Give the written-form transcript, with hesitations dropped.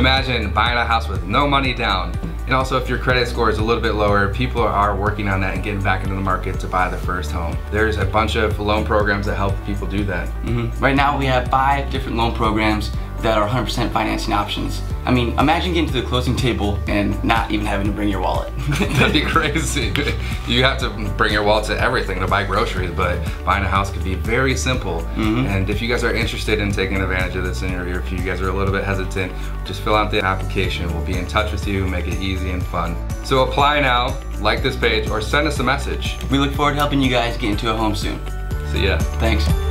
Imagine buying a house with no money down. And also, if your credit score is a little bit lower, people are working on that and getting back into the market to buy their first home. There's a bunch of loan programs that help people do that. Mm-hmm. Right now we have 5 different loan programs that are 100% financing options. I mean, imagine getting to the closing table and not even having to bring your wallet. That'd be crazy. You have to bring your wallet to everything, to buy groceries, but buying a house could be very simple. Mm-hmm. And if you guys are interested in taking advantage of this, or if you guys are a little bit hesitant, just fill out the application. We'll be in touch with you, make it easy and fun. So apply now, like this page, or send us a message. We look forward to helping you guys get into a home soon. See ya. Thanks.